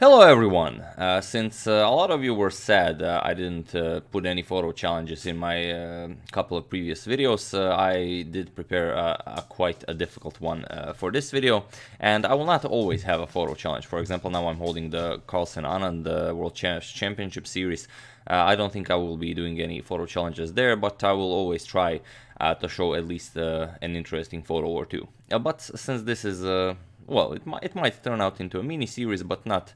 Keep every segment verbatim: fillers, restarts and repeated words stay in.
Hello everyone! Uh, since uh, a lot of you were sad uh, I didn't uh, put any photo challenges in my uh, couple of previous videos, uh, I did prepare uh, a quite a difficult one uh, for this video, and I will not always have a photo challenge. For example, now I'm holding the Carlsen Anand uh, World Chess Championship Series. Uh, I don't think I will be doing any photo challenges there, but I will always try uh, to show at least uh, an interesting photo or two. Uh, but since this is... Uh, Well, it might it might turn out into a mini series, but not,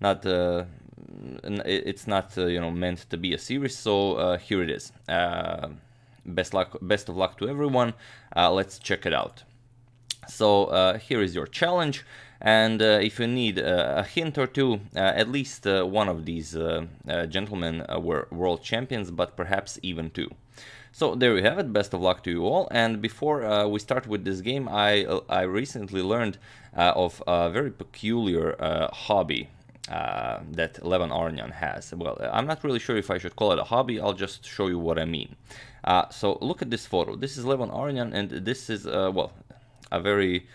not uh, it's not uh, you know meant to be a series. So uh, here it is. Uh, best luck, best of luck to everyone. Uh, let's check it out. So uh, here is your challenge, and uh, if you need uh, a hint or two, uh, at least uh, one of these uh, uh, gentlemen uh, were world champions, but perhaps even two. So there you have it, best of luck to you all, and before uh, we start with this game, I, uh, I recently learned uh, of a very peculiar uh, hobby uh, that Levon Aronian has. Well, I'm not really sure if I should call it a hobby, I'll just show you what I mean. Uh, so look at this photo, this is Levon Aronian, and this is, uh, well, a very...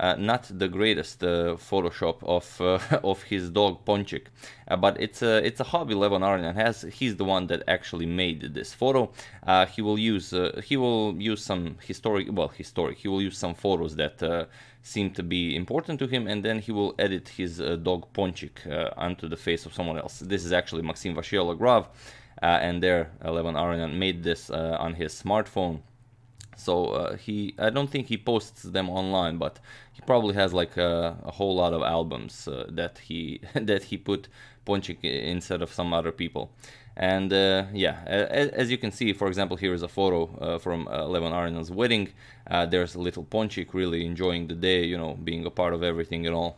Uh, not the greatest uh, Photoshop of uh, of his dog Ponchik, uh, but it's a it's a hobby Levon Aronian has. He's the one that actually made this photo. Uh, he will use uh, he will use some historic well historic. He will use some photos that uh, seem to be important to him, and then he will edit his uh, dog Ponchik uh, onto the face of someone else. This is actually Maxim Vachier-Lagrave, uh, and there uh, Levon Aronian made this uh, on his smartphone. So uh, he, I don't think he posts them online, but he probably has like a, a whole lot of albums uh, that he that he put Ponchik instead of some other people. And uh, yeah, as, as you can see, for example, here is a photo uh, from uh, Levon Aronian's wedding. Uh, there's little Ponchik really enjoying the day, you know, being a part of everything and all.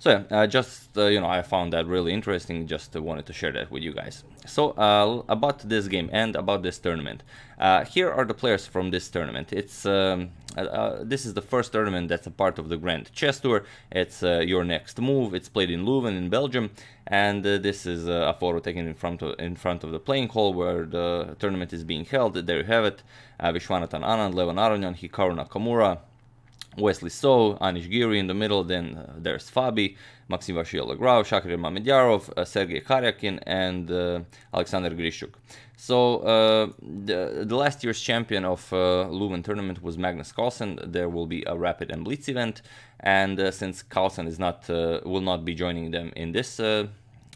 So yeah, uh, just, uh, you know, I found that really interesting, just uh, wanted to share that with you guys. So, uh, about this game and about this tournament. Uh, here are the players from this tournament. It's um, uh, uh, this is the first tournament that's a part of the Grand Chess Tour. It's uh, Your Next Move. It's played in Leuven in Belgium. And uh, this is uh, a photo taken in front, of, in front of the playing hall where the tournament is being held. There you have it. Uh, Vishwanathan Anand, Levon Aronian, Hikaru Nakamura, Wesley So, Anish Giri in the middle, then uh, there's Fabi, Maxim Vasilyev-Gravrov, Shakir Mamedyarov, uh, Sergey Karjakin, and uh, Alexander Grischuk. So, uh, the, the last year's champion of uh, Leuven tournament was Magnus Carlsen. There will be a rapid and blitz event, and uh, since Carlsen is not, uh, will not be joining them in this uh,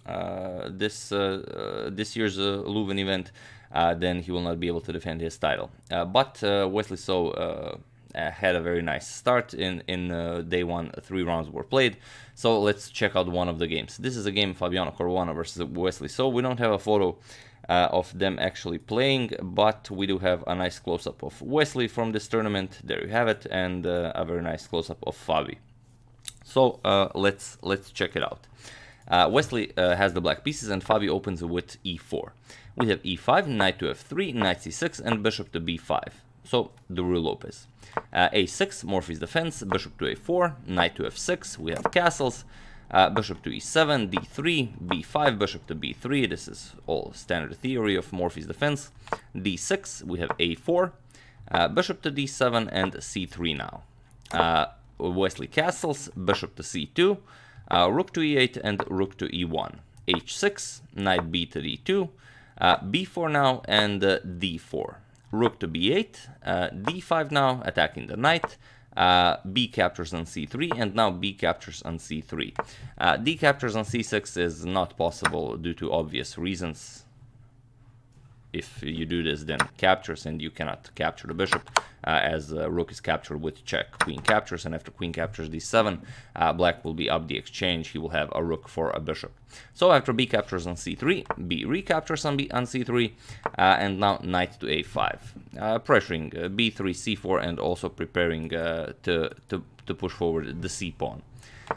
uh, this uh, uh, this year's uh, Leuven event, uh, then he will not be able to defend his title. Uh, but uh, Wesley So... Uh, Uh, had a very nice start in in uh, day one. Three rounds were played, so let's check out one of the games. This is a game Fabiano Caruana versus Wesley So. We don't have a photo uh, of them actually playing, but we do have a nice close-up of Wesley from this tournament. There you have it, and uh, a very nice close-up of Fabi. So uh, let's let's check it out. Uh, Wesley uh, has the black pieces, and Fabi opens with e four. We have e five, knight to f three, knight c six, and bishop to b five. So, the Ruy Lopez. Uh, a six, Morphy's defense, bishop to a four, knight to f six, we have castles, uh, bishop to e seven, d three, b five, bishop to b three, this is all standard theory of Morphy's defense, d six, we have a four, uh, bishop to d seven, and c three now. Uh, Wesley castles, bishop to c two, uh, rook to e eight, and rook to e one. h six, knight b to d two, uh, b four now, and uh, d four. Rook to b eight, uh, d five now, attacking the knight, uh, b captures on c three, and now b captures on c three. Uh, d captures on c six is not possible due to obvious reasons. If you do this, then captures, and you cannot capture the bishop, uh, as uh, rook is captured with check. Queen captures, and after queen captures d seven, uh, black will be up the exchange. He will have a rook for a bishop. So after b captures on c three, b recaptures on, b on c three, uh, and now knight to a five, uh, pressuring uh, b three, c four, and also preparing uh, to, to, to push forward the c pawn.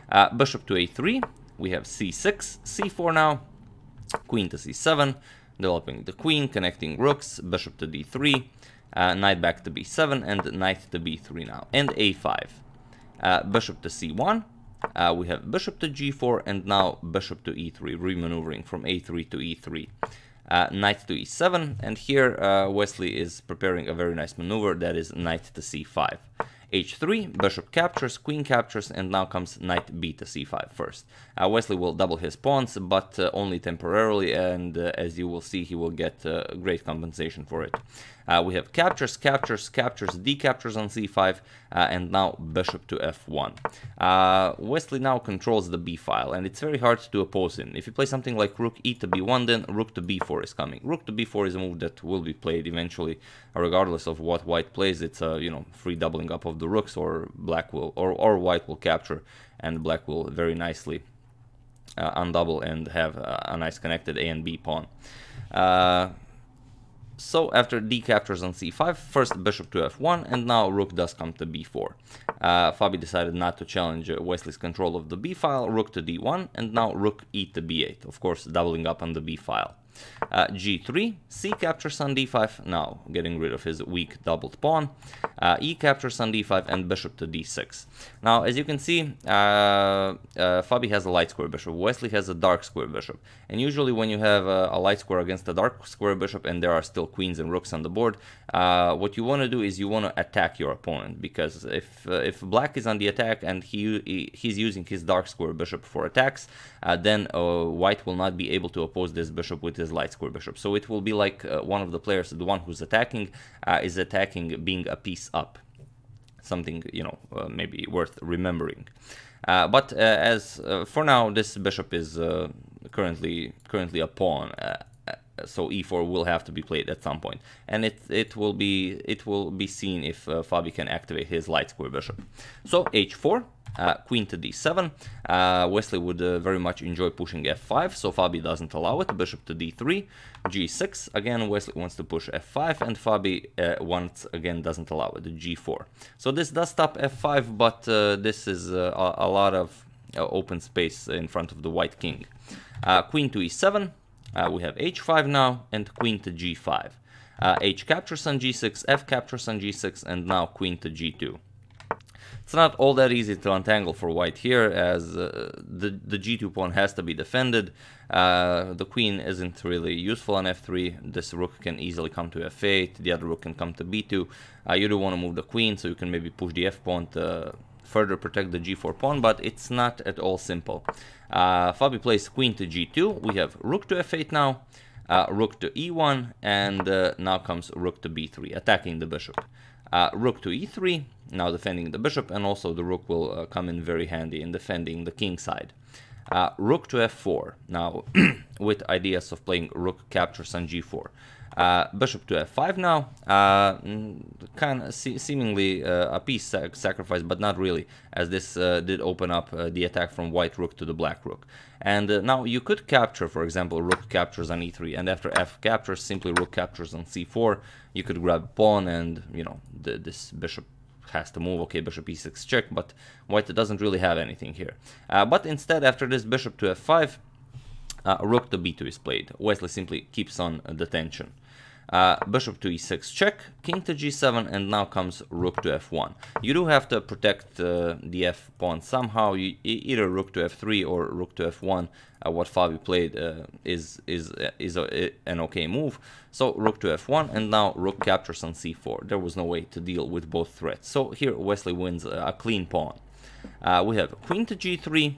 Uh, bishop to a three, we have c six, c four now, queen to c seven, developing the queen, connecting rooks, bishop to d three, uh, knight back to b seven, and knight to b three now, and a five. Uh, bishop to c one, uh, we have bishop to g four, and now bishop to e three, remaneuvering from a three to e three. Uh, knight to e seven, and here uh, Wesley is preparing a very nice maneuver, that is knight to c five. h three, bishop captures, queen captures, and now comes knight b to c five first. Uh, Wesley will double his pawns, but uh, only temporarily, and uh, as you will see, he will get uh, great compensation for it. Uh, we have captures, captures, captures, d captures on c five, uh, and now bishop to f one. Uh, Wesley now controls the b file, and it's very hard to oppose him. If you play something like rook e to b one, then rook to b four is coming. Rook to b four is a move that will be played eventually, regardless of what white plays. It's a, you know, free doubling up of the rooks, or black will, or, or white will capture, and black will very nicely uh, undouble and have uh, a nice connected a and b pawn. Uh, So after d captures on c five, first bishop to f one, and now rook does come to b four. Uh, Fabi decided not to challenge Wesley's control of the b file, rook to d one, and now rook e to b eight, of course doubling up on the b file. Uh, g three, c captures on d five, now getting rid of his weak doubled pawn, uh, e captures on d five, and bishop to d six. Now, as you can see, uh, uh, Fabi has a light square bishop, Wesley has a dark square bishop, and usually when you have uh, a light square against a dark square bishop and there are still queens and rooks on the board, uh, what you want to do is you want to attack your opponent, because if uh, if black is on the attack and he, he he's using his dark square bishop for attacks, uh, then uh, white will not be able to oppose this bishop with his light square bishop. So it will be like uh, one of the players, the one who's attacking, uh, is attacking being a piece up. Something, you know, uh, maybe worth remembering. Uh, but uh, as uh, for now, this bishop is uh, currently currently a pawn. Uh, so e four will have to be played at some point, and it it will be it will be seen if uh, Fabi can activate his light square bishop. So h four, uh, queen to d seven. Uh, Wesley would uh, very much enjoy pushing f five, so Fabi doesn't allow it. Bishop to d three, g six. Again, Wesley wants to push f five, and Fabi uh, once again doesn't allow it. g four. So this does stop f five, but uh, this is uh, a, a lot of uh, open space in front of the white king. Uh, queen to e seven. Uh, we have h five now, and queen to g five. Uh, h captures on g six, f captures on g six, and now queen to g two. It's not all that easy to untangle for white here, as uh, the, the g two pawn has to be defended. Uh, the queen isn't really useful on f three. This rook can easily come to f eight, the other rook can come to b two. Uh, you do want to move the queen, so you can maybe push the f pawn to further protect the g four pawn, but it's not at all simple. Uh, Fabi plays queen to g two, we have rook to f eight now, uh, rook to e one, and uh, now comes rook to b three, attacking the bishop. Uh, rook to e three, now defending the bishop, and also the rook will uh, come in very handy in defending the king side. Uh, rook to f four, now with ideas of playing rook captures on g four. Uh, bishop to f five now, uh, kind of se seemingly uh, a piece sac sacrifice, but not really, as this uh, did open up uh, the attack from white rook to the black rook. And uh, now you could capture, for example, rook captures on e three, and after f captures, simply rook captures on c four. You could grab pawn, and you know th this bishop has to move. Okay, bishop e six check, but white doesn't really have anything here. Uh, but instead, after this bishop to f five, uh, rook to b two is played. Wesley simply keeps on the tension. Uh, bishop to e six check, king to g seven, and now comes rook to f one. You do have to protect uh, the f pawn somehow, you, either rook to f three or rook to f one. Uh, what Fabi played uh, is is is a, an okay move. So rook to f one, and now rook captures on c four. There was no way to deal with both threats. So here Wesley wins a clean pawn. Uh, we have queen to g three.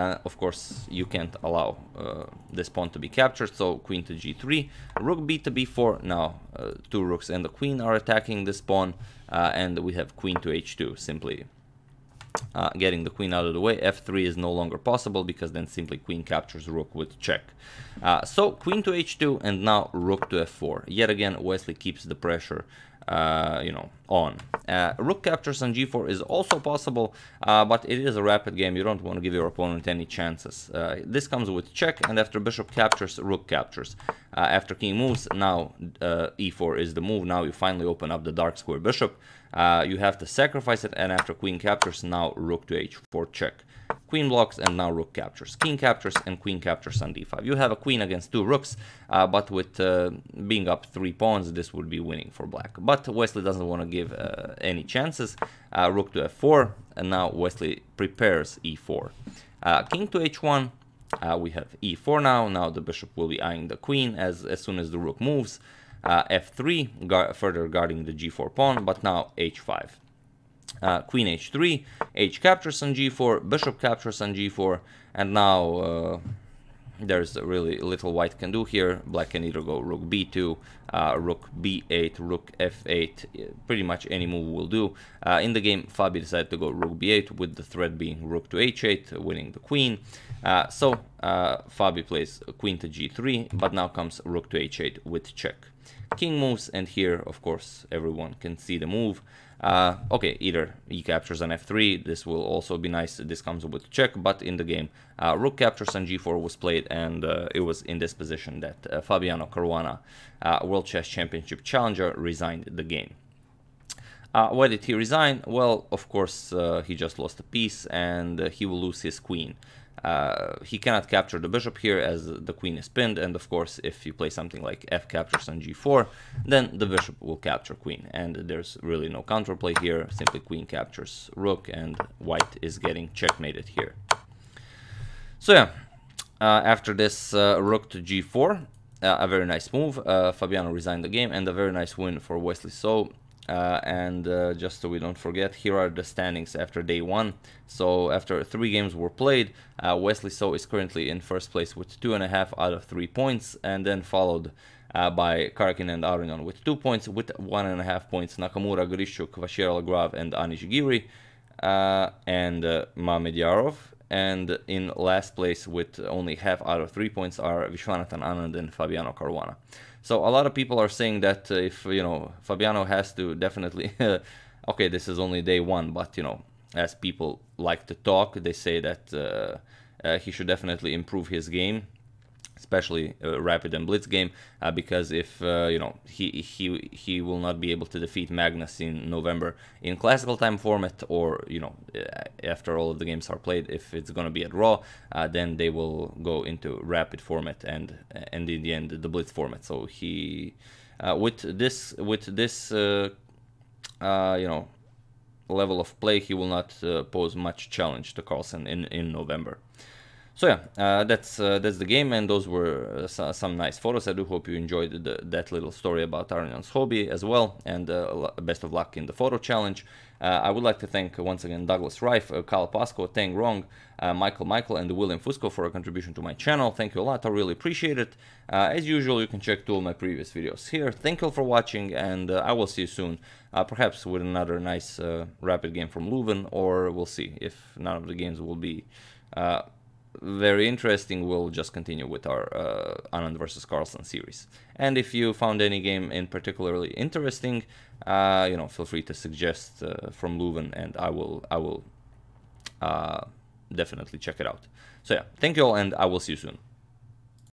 Uh, of course, you can't allow uh, this pawn to be captured, so queen to g three, rook b to b four, now uh, two rooks and the queen are attacking this pawn, uh, and we have queen to h two, simply uh, getting the queen out of the way. f three is no longer possible, because then simply queen captures rook with check. Uh, so queen to h two, and now rook to f four. Yet again, Wesley keeps the pressure Uh, you know, on. Uh, rook captures on g four is also possible, uh, but it is a rapid game. You don't want to give your opponent any chances. Uh, this comes with check, and after bishop captures, rook captures. Uh, after king moves, now uh, e four is the move. Now you finally open up the dark square bishop. Uh, you have to sacrifice it, and after queen captures, now rook to h four check. Queen blocks, and now rook captures. King captures, and queen captures on d five. You have a queen against two rooks, uh, but with uh, being up three pawns, this would be winning for black. But Wesley doesn't want to give uh, any chances. Uh, rook to f four, and now Wesley prepares e four. Uh, king to h one, uh, we have e four now. Now the bishop will be eyeing the queen as, as soon as the rook moves. Uh, f three, gar- further guarding the g four pawn, but now h five. uh, queen h three, h captures on g four, bishop captures on g four, and now uh, there's really little white can do here. Black can either go rook b two, uh, rook b eight, rook f eight, pretty much any move will do. Uh, in the game, Fabi decided to go rook b eight, with the threat being rook to h eight, winning the queen. Uh, so uh, Fabi plays queen to g three, but now comes rook to h eight with check. King moves, and here, of course, everyone can see the move. Uh, okay, either e captures on f three, this will also be nice, this comes with check, but in the game, uh, rook captures on g four was played, and uh, it was in this position that uh, Fabiano Caruana, uh, World Chess Championship challenger, resigned the game. Uh, why did he resign? Well, of course, uh, he just lost a piece, and uh, he will lose his queen. Uh, he cannot capture the bishop here as the queen is pinned, and of course if you play something like f captures on g four, then the bishop will capture queen, and there's really no counterplay here, simply queen captures rook, and white is getting checkmated here. So yeah, uh, after this uh, rook to g four, uh, a very nice move, uh, Fabiano resigned the game, and a very nice win for Wesley So. Uh, and uh, just so we don't forget, here are the standings after day one. So after three games were played, uh, Wesley So is currently in first place with two and a half out of three points, and then followed uh, by Karjakin and Aronian with two points, with one and a half points Nakamura, Grischuk, Vachier-Lagrave, and Anish Giri, uh, and uh, Mamedyarov, and in last place with only half out of three points are Vishwanathan Anand and Fabiano Caruana. So a lot of people are saying that uh, if, you know, Fabiano has to definitely, okay, this is only day one, but, you know, as people like to talk, they say that uh, uh, he should definitely improve his game, especially uh, rapid and blitz game, uh, because if, uh, you know, he, he, he will not be able to defeat Magnus in November in classical time format, or, you know, after all of the games are played, if it's going to be at Raw, uh, then they will go into rapid format and, and in the end, the blitz format. So he, uh, with this, with this, uh, uh, you know, level of play, he will not uh, pose much challenge to Carlsen in, in November. So yeah, uh, that's uh, that's the game, and those were uh, some nice photos. I do hope you enjoyed the, that little story about Aronian's hobby as well, and uh, best of luck in the photo challenge. Uh, I would like to thank once again Douglas Reif, uh, Kyle Pasco, Tang Wrong, uh, Michael Michael, and William Fusco for a contribution to my channel. Thank you a lot, I really appreciate it. Uh, as usual, you can check two of my previous videos here. Thank you all for watching, and uh, I will see you soon, uh, perhaps with another nice uh, rapid game from Leuven, or we'll see if none of the games will be... Uh, very interesting. We'll just continue with our uh, Anand versus Carlsen series. And if you found any game in particularly interesting, uh, you know, feel free to suggest uh, from Leuven, and I will, I will uh, definitely check it out. So yeah, thank you all, and I will see you soon.